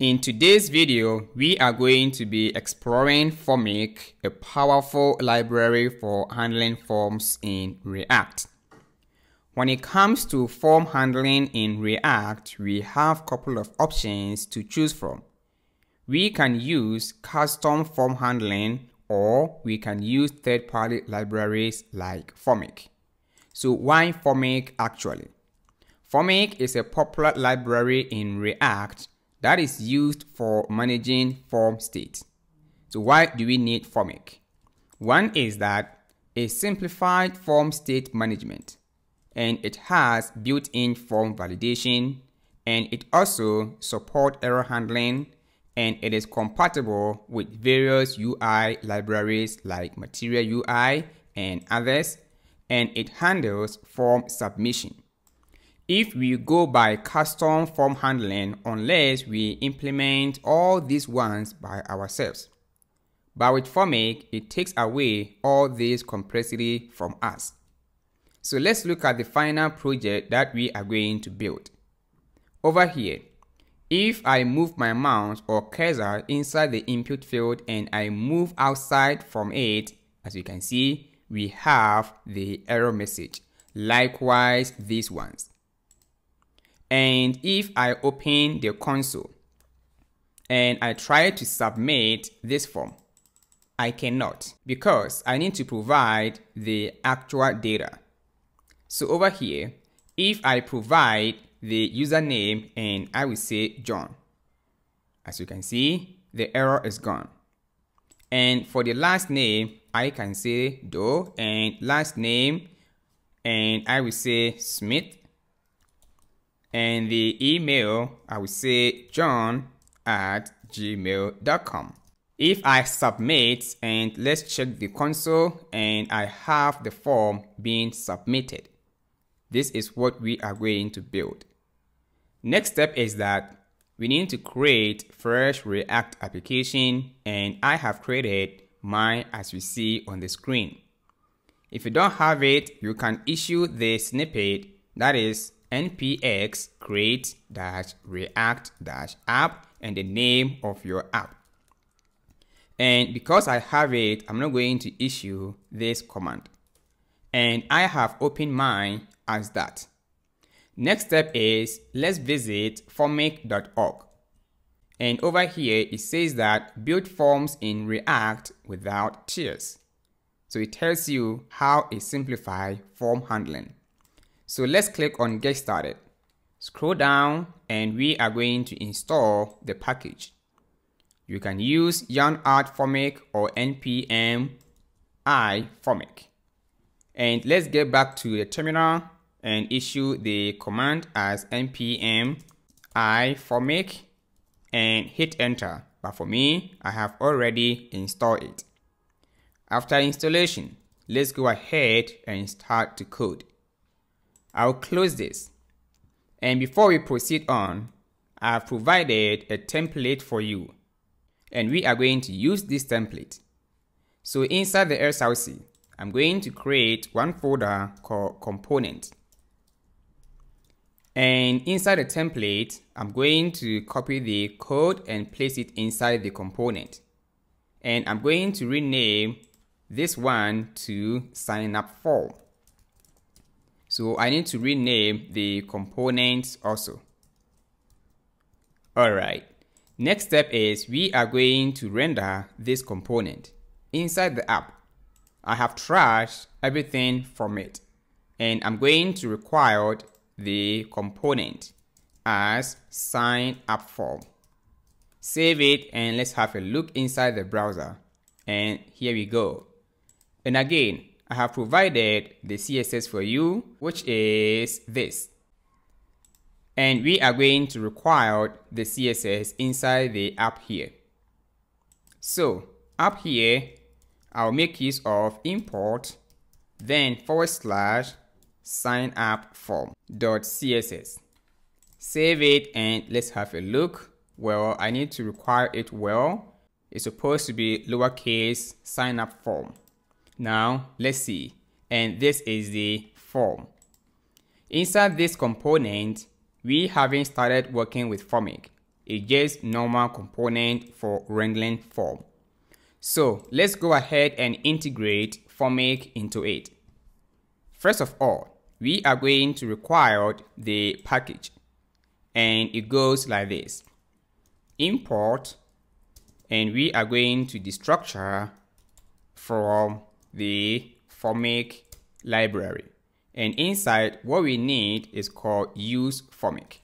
In today's video, we are going to be exploring Formik, a powerful library for handling forms in React. When it comes to form handling in React, we have a couple of options to choose from. We can use custom form handling, or we can use third-party libraries like Formik. So why Formik actually? Formik is a popular library in React that is used for managing form states. So why do we need Formik? One is that it simplified form state management, and it has built-in form validation, and it also supports error handling, and it is compatible with various UI libraries like Material UI and others, and it handles form submission. If we go by custom form handling, unless we implement all these ones by ourselves. But with Formik, it takes away all this complexity from us. So let's look at the final project that we are going to build. Over here, if I move my mouse or cursor inside the input field and I move outside from it, as you can see, we have the error message. Likewise, these ones. And if I open the console and I try to submit this form, I cannot because I need to provide the actual data. So over here, if I provide the username and I will say John, as you can see, the error is gone. And for the last name, I can say Doe and last name, and I will say Smith. And the email, I will say john@gmail.com. If I submit, and let's check the console, and I have the form being submitted. This is what we are going to build. Next step is that we need to create fresh React application, and I have created mine as we see on the screen. If you don't have it, you can issue the snippet, that is npx create-react-app and the name of your app. And because I have it, I'm not going to issue this command. And I have opened mine as that. Next step is let's visit formik.org. And over here it says that build forms in React without tears. So it tells you how it simplifies form handling. So let's click on Get Started. Scroll down and we are going to install the package. You can use yarn-art Formik or npm iFormik. And let's get back to the terminal and issue the command as npm iFormik and hit enter. But for me, I have already installed it. After installation, let's go ahead and start to code. I'll close this, and before we proceed on, I've provided a template for you, and we are going to use this template. So inside the SRC, I'm going to create one folder called component, and inside the template, I'm going to copy the code and place it inside the component, and I'm going to rename this one to sign up form. So I need to rename the components also. Alright, next step is we are going to render this component inside the app. I have trashed everything from it, and I'm going to require the component as sign up form. Save it and let's have a look inside the browser. And here we go. And again, I have provided the CSS for you, which is this. And we are going to require the CSS inside the app here. So up here, I'll make use of import, then / sign up form.css. Save it and let's have a look. Well, I need to require it well. It's supposed to be lowercase sign up form. Now let's see, and this is the form. Inside this component, we haven't started working with Formik. a just normal component for rendering form. So let's go ahead and integrate Formik into it. First of all, we are going to require the package, and it goes like this: import, and we are going to the structure from the Formik library, and inside what we need is called useFormik.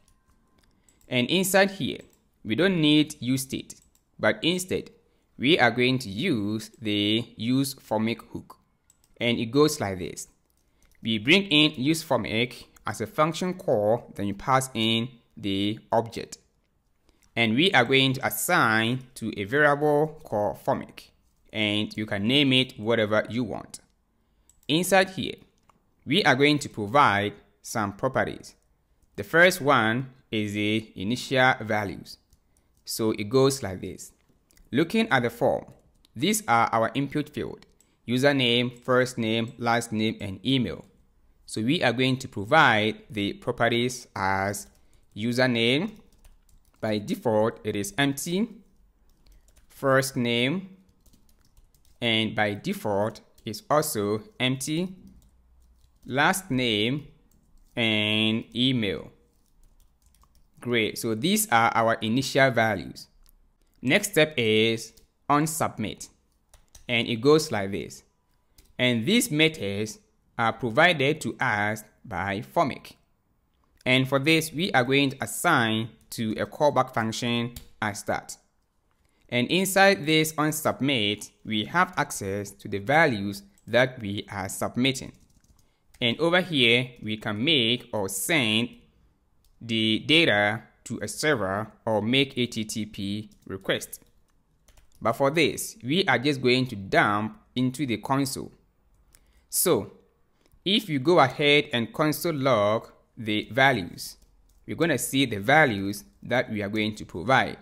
And inside here we don't need useState, but instead we are going to use the useFormik hook, and it goes like this: we bring in useFormik as a function call, then you pass in the object, and we are going to assign to a variable called Formik, and you can name it whatever you want. Inside here, we are going to provide some properties. The first one is the initial values. So it goes like this. Looking at the form, these are our input field: username, first name, last name, and email. So we are going to provide the properties as username. By default, it is empty. First name, and by default, is also empty. Last name and email. Great, so these are our initial values. Next step is onSubmit, and it goes like this. And these methods are provided to us by Formik. And for this, we are going to assign to a callback function as that. And inside this onSubmit, we have access to the values that we are submitting. And over here, we can make or send the data to a server or make HTTP request. But for this, we are just going to dump into the console. So if you go ahead and console log the values, we're going to see the values that we are going to provide.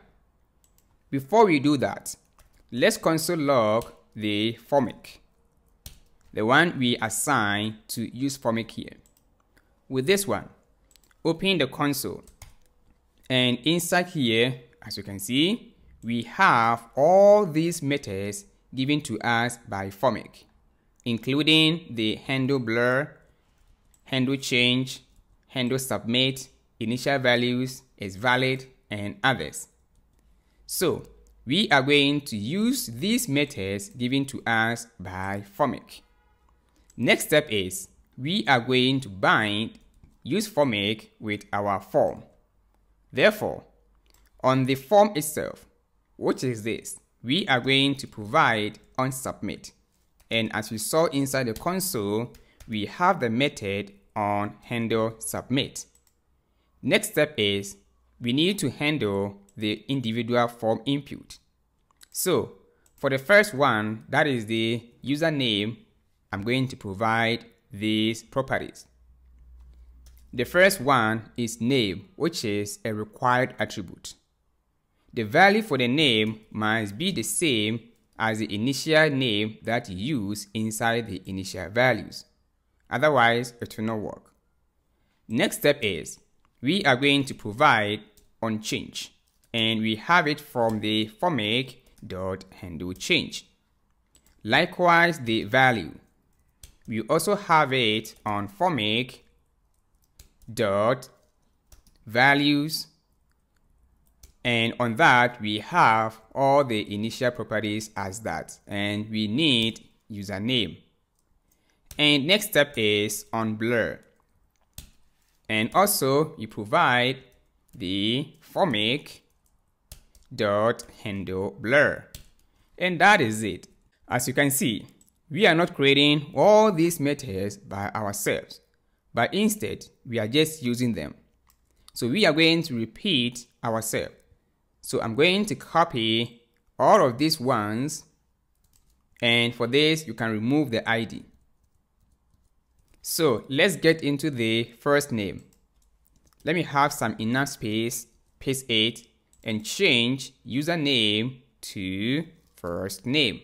Before we do that, let's console log the Formik, the one we assign to useFormik here. With this one, open the console, and inside here, as you can see, we have all these methods given to us by Formik, including the handle blur, handle change, handle submit, initial values is valid, and others. So we are going to use these methods given to us by Formik. Next step is we are going to bind useFormik with our form. Therefore, on the form itself, which is this, we are going to provide onSubmit. And as we saw inside the console, we have the method onHandleSubmit. Next step is we need to handle the individual form input. So for the first one, that is the username, I'm going to provide these properties. The first one is name, which is a required attribute. The value for the name must be the same as the initial name that you use inside the initial values. Otherwise, it will not work. Next step is we are going to provide onChange, and we have it from the formik.handleChange. Likewise, the value, we also have it on formik.values, and on that we have all the initial properties as that, and we need username. And next step is on blur, and also you provide the formik.handleBlur, and that is it. As you can see, we are not creating all these methods by ourselves, but instead we are just using them. So we are going to repeat ourselves. So I'm going to copy all of these ones, and for this you can remove the ID. So let's get into the first name. Let me have some enough space, paste it, and change username to first name,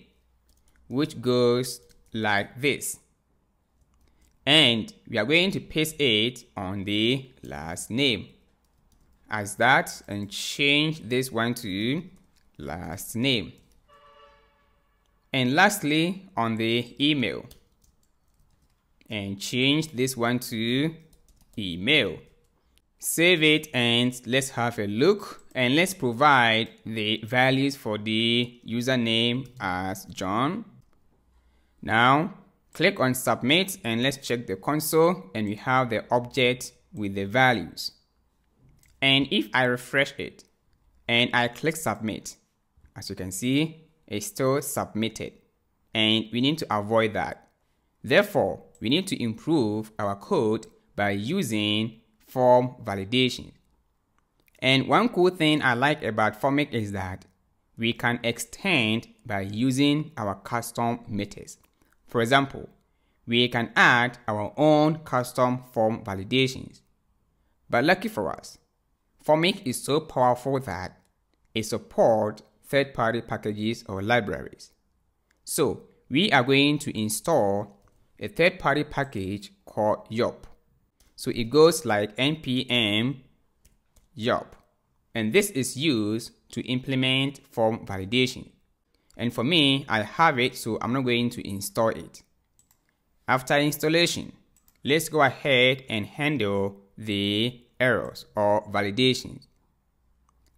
which goes like this. And we are going to paste it on the last name. as that and change this one to last name. And lastly, on the email, and change this one to email. Save it and let's have a look, and let's provide the values for the username as John. Now click on submit and let's check the console, and we have the object with the values. And if I refresh it and I click submit, as you can see, it's still submitted, and we need to avoid that. Therefore, we need to improve our code by using form validation. And one cool thing I like about Formik is that we can extend by using our custom methods. For example, we can add our own custom form validations. But lucky for us, Formik is so powerful that it supports third-party packages or libraries. So we are going to install a third-party package called Yup. So it goes like npm yup, and this is used to implement form validation. And for me, I have it, so I'm not going to install it. After installation, let's go ahead and handle the errors or validations.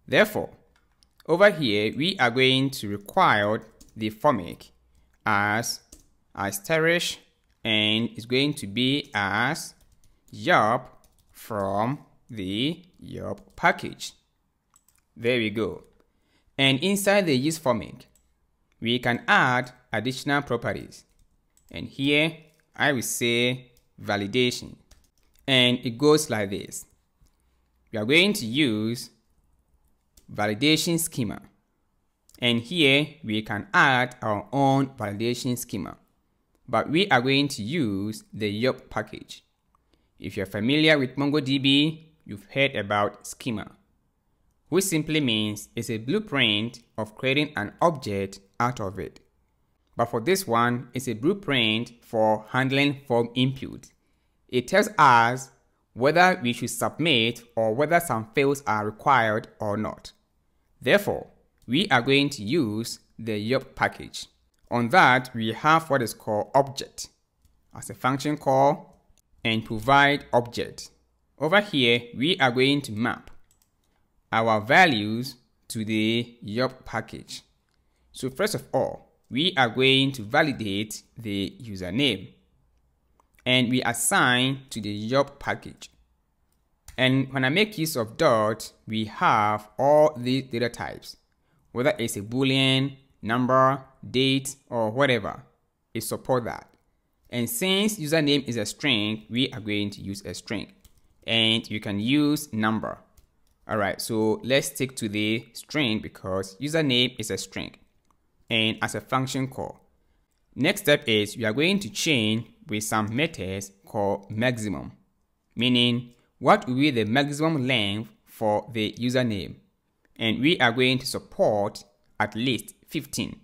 Therefore, over here, we are going to require the Formik as *, and it's going to be as yup from the yup package. There we go. And inside the useFormik, we can add additional properties. And here, I will say validation. And it goes like this. We are going to use validation schema. And here, we can add our own validation schema. But we are going to use the Yup package. If you're familiar with MongoDB, you've heard about schema, which simply means it's a blueprint of creating an object out of it. But for this one, it's a blueprint for handling form input. It tells us whether we should submit or whether some fields are required or not. Therefore, we are going to use the Yup package. On that, we have what is called object as a function call and provide object. Over here, we are going to map our values to the Yup package. So first of all, we are going to validate the username, and we assign to the Yup package. And when I make use of dot, we have all these data types, whether it's a boolean, number, date, or whatever, it supports that. And since username is a string, we are going to use a string, and you can use number. All right, so let's stick to the string because username is a string, and as a function call. Next step is we are going to change with some methods called maximum, meaning what will be the maximum length for the username. And we are going to support at least 15.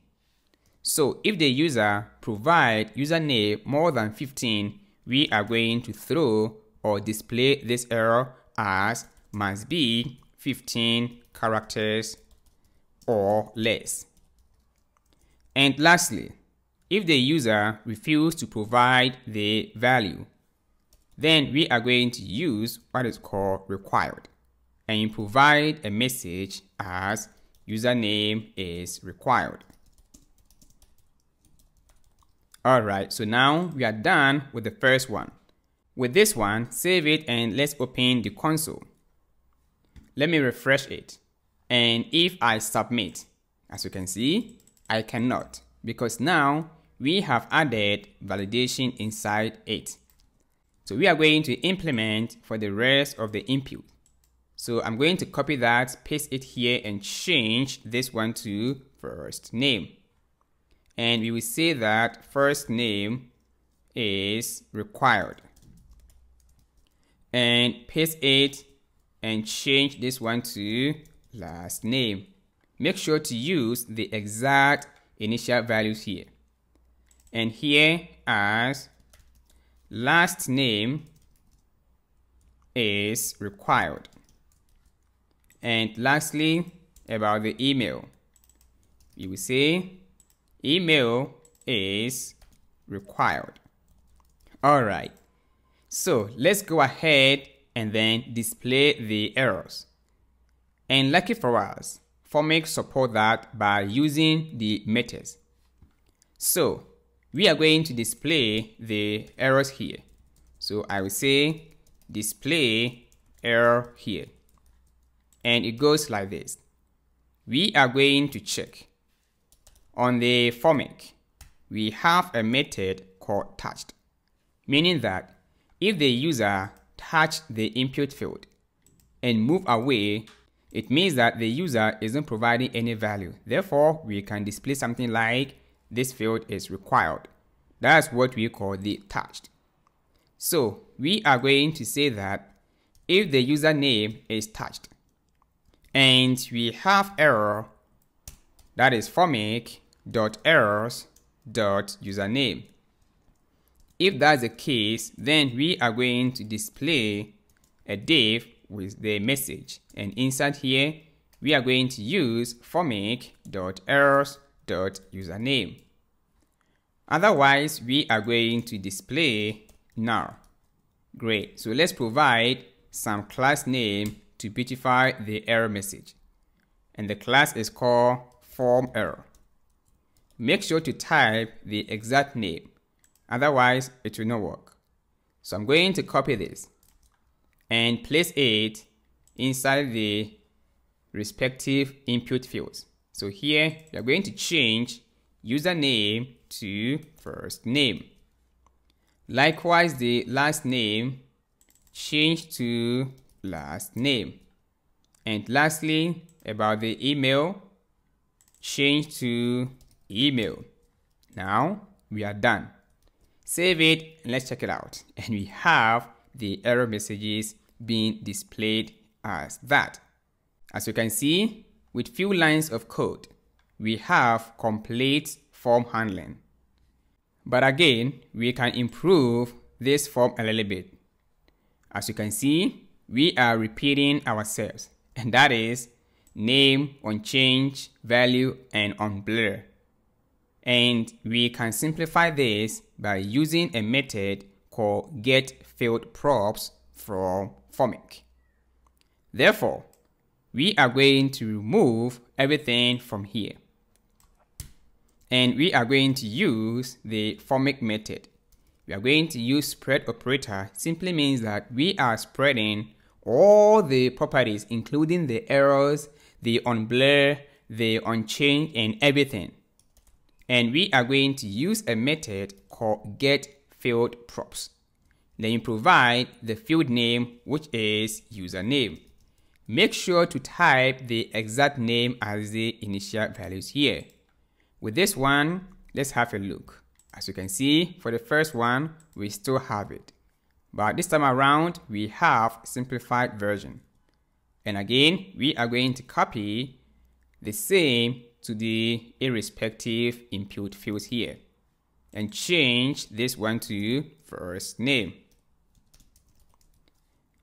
So if the user provides username more than 15, we are going to throw or display this error as must be 15 characters or less. And lastly, if the user refuses to provide the value, then we are going to use what is called required, and you provide a message as username is required. Alright, so now we are done with the first one. With this one, save it and let's open the console. Let me refresh it. And if I submit, as you can see, I cannot, because now we have added validation inside it. So we are going to implement for the rest of the input. So I'm going to copy that, paste it here, and change this one to first name. And we will say that first name is required. And paste it and change this one to last name. Make sure to use the exact initial values here. And here as last name is required. And lastly, about the email, you will see email is required. All right, so let's go ahead and then display the errors. And lucky for us, Formik supports that by using the methods. So we are going to display the errors here. So I will say display error here. And it goes like this. We are going to check on the Formik. We have a method called touched, meaning that if the user touched the input field and move away, it means that the user isn't providing any value. Therefore, we can display something like this field is required. That's what we call the touched. So we are going to say that if the username is touched and we have error, that is formik.errors.username. If that's the case, then we are going to display a div with the message, and inside here we are going to use formik.errors.username. Otherwise, we are going to display null. Great, so let's provide some class name to beautify the error message, and the class is called form error. Make sure to type the exact name, otherwise it will not work. So I'm going to copy this and place it inside the respective input fields. So here we are going to change username to first name. Likewise, the last name change to last name. And lastly, about the email, change to email. Now we are done. Save it and let's check it out. And we have the error messages being displayed as that. As you can see, with few lines of code, we have complete form handling. But again, we can improve this form a little bit. As you can see, we are repeating ourselves, and that is name, on change, value, and on blur. And we can simplify this by using a method called getFieldProps from Formik. Therefore, we are going to remove everything from here. And we are going to use the Formik method. We are going to use spread operator. Simply means that we are spreading all the properties, including the errors, the onBlur, the onChange, and everything. And we are going to use a method called getFieldProps. Then you provide the field name, which is username. Make sure to type the exact name as the initial values here. With this one, let's have a look. As you can see, for the first one, we still have it. But this time around, we have simplified version. And again, we are going to copy the same to the irrespective input fields here and change this one to first name.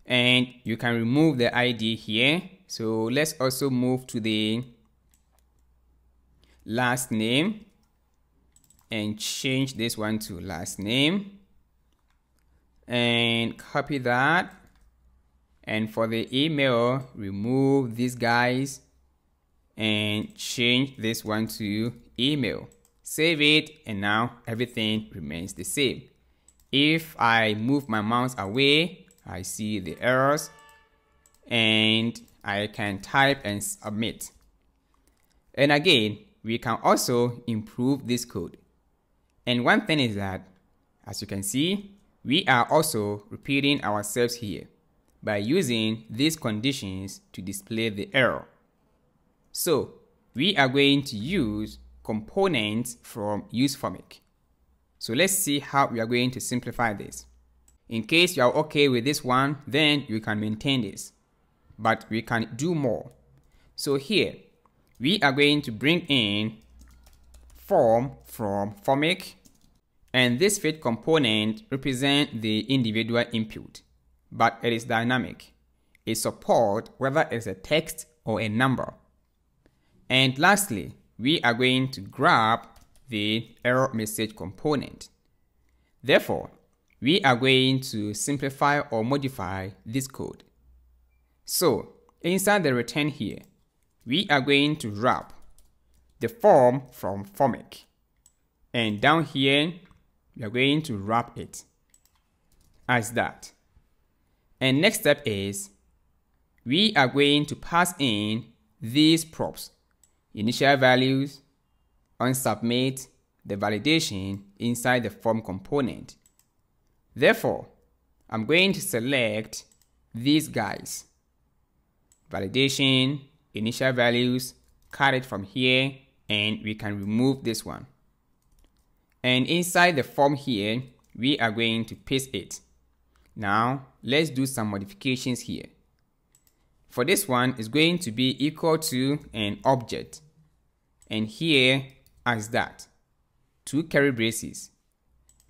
And you can remove the ID here. So let's also move to the last name and change this one to last name and copy that. And for the email, remove these guys and change this one to email. Save it, and now everything remains the same. If I move my mouse away, I see the errors and I can type and submit. And again, we can also improve this code. And one thing is that, as you can see, we are also repeating ourselves here by using these conditions to display the error. So we are going to use components from useFormik. So let's see how we are going to simplify this. In case you are okay with this one, then you can maintain this, but we can do more. So here, we are going to bring in form from Formik, and this field component represents the individual input, but it is dynamic. It supports whether it's a text or a number. And lastly, we are going to grab the error message component. Therefore, we are going to simplify or modify this code. So inside the return here, we are going to wrap the form from Formik. And down here, we are going to wrap it as that. And next step is we are going to pass in these props, initial values, on submit, the validation inside the form component. Therefore, I'm going to select these guys, validation, initial values, cut it from here, and we can remove this one. And inside the form here, we are going to paste it. Now, let's do some modifications here. For this one, it's going to be equal to an object. And here, as that, 2 curly braces.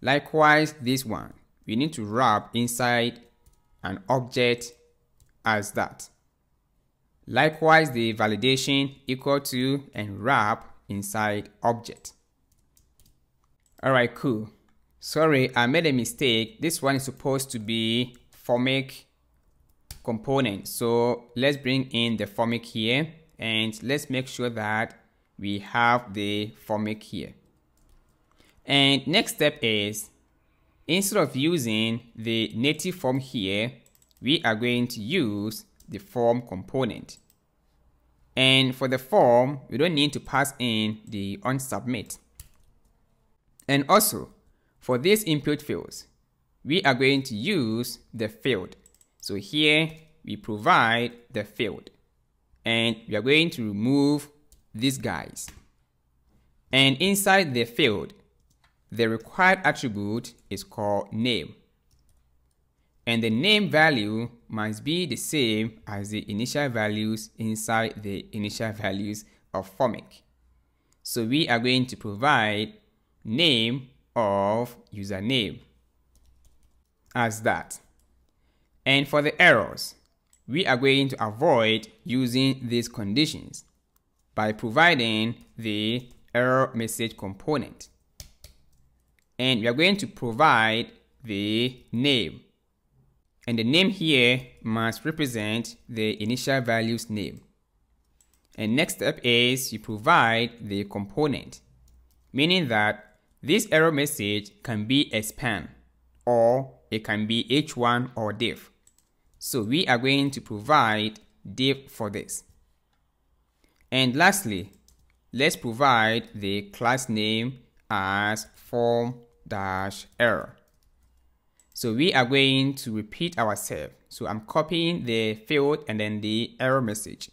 Likewise, this one, we need to wrap inside an object as that. Likewise, the validation equal to and wrap inside object. Alright, cool. Sorry, I made a mistake. This one is supposed to be Formik component. So let's bring in the Formik here and let's make sure that we have the Formik here. And next step is, instead of using the native form here, we are going to use the form component. And for the form, we don't need to pass in the onSubmit. And also, for these input fields, we are going to use the field. So here, we provide the field. And we are going to remove these guys. And inside the field, the required attribute is called name. And the name value must be the same as the initial values inside the initial values of Formik. So we are going to provide name of username as that. And for the errors, we are going to avoid using these conditions by providing the error message component. And we are going to provide the name. And the name here must represent the initial values name. And next step is you provide the component, meaning that this error message can be a span or it can be h1 or div. So we are going to provide div for this. And lastly, let's provide the class name as form-error. So we are going to repeat ourselves. So I'm copying the field and then the error message.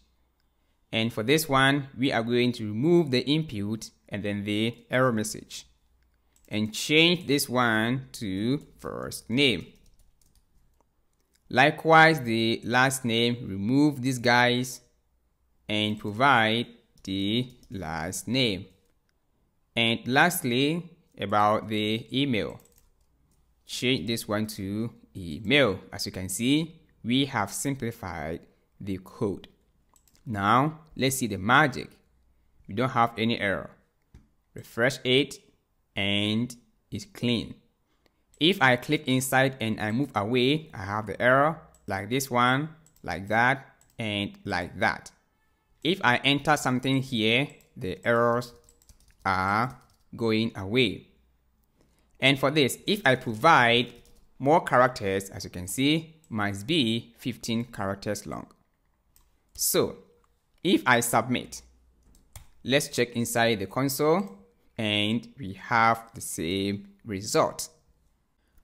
And for this one, we are going to remove the input and then the error message. And change this one to first name. Likewise, the last name, remove these guys and provide the last name. And lastly, about the email. Change this one to email. As you can see, we have simplified the code. Now, let's see the magic. We don't have any error. Refresh it and it's clean. If I click inside and I move away, I have the error like this one, like that, and like that. If I enter something here, the errors are going away. And for this, if I provide more characters, as you can see, must be 15 characters long. So if I submit, let's check inside the console and we have the same result.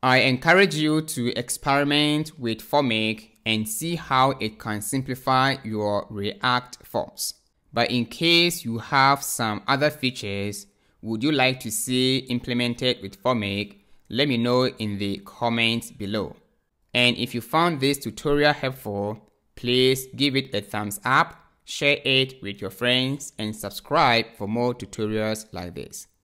I encourage you to experiment with Formik and see how it can simplify your React forms. But in case you have some other features would you like to see implemented with Formik, let me know in the comments below. And if you found this tutorial helpful, please give it a thumbs up, share it with your friends, and subscribe for more tutorials like this.